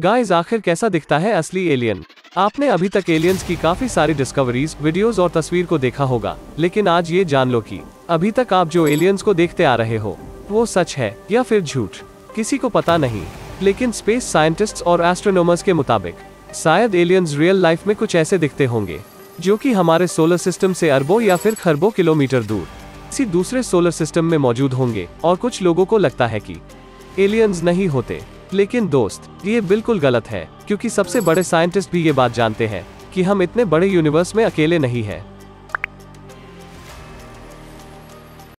Guys आखिर कैसा दिखता है असली एलियन। आपने अभी तक एलियंस की काफी सारी डिस्कवरीज, वीडियोस और तस्वीर को देखा होगा, लेकिन आज ये जान लो कि अभी तक आप जो एलियंस को देखते आ रहे हो वो सच है या फिर झूठ, किसी को पता नहीं। लेकिन स्पेस साइंटिस्ट्स और एस्ट्रोनॉमर्स के मुताबिक शायद एलियंस रियल लाइफ में कुछ ऐसे दिखते होंगे जो कि हमारे सोलर सिस्टम से अरबों या फिर खरबों किलोमीटर दूर किसी दूसरे सोलर सिस्टम में मौजूद होंगे। और कुछ लोगों को लगता है कि एलियंस नहीं होते, लेकिन दोस्त ये बिल्कुल गलत है, क्योंकि सबसे बड़े साइंटिस्ट भी ये बात जानते हैं कि हम इतने बड़े यूनिवर्स में अकेले नहीं हैं।